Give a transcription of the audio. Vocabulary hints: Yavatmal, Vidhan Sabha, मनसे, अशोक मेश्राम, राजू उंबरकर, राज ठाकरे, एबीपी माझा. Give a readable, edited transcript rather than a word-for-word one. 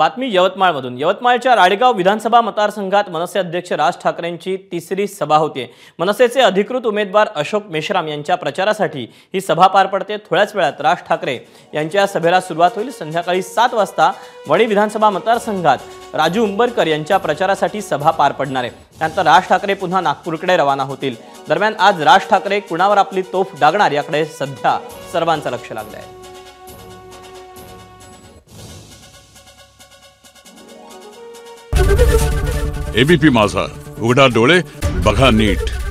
बातमी यवतमाळमधून। यवतमाळच्या राळेगाव विधानसभा मतदारसंघात मनसे अध्यक्ष राज ठाकरेंची तिसरी सभा होते। मनसेचे अधिकृत उमेदवार अशोक मेश्राम यांच्या प्रचारासाठी ही सभा पार पडते। थोड्याच वेळात राज ठाकरे यांच्या सभेला सुरुवात होईल। संध्याकाळी 7 वाजता वणी विधानसभा मतदारसंघात राजू उंबरकर यांच्या प्रचारासाठी सभा पार पडणार आहे। त्यानंतर राज ठाकरे पुन्हा नागपूरकडे रवाना होतील। दरम्यान आज राज ठाकरे कुणावर आपली तोफ डागणार याकडे सध्या सर्वांचं लक्ष लागलं आहे। एबीपी माझा, उघडा डोळे बघा नीट।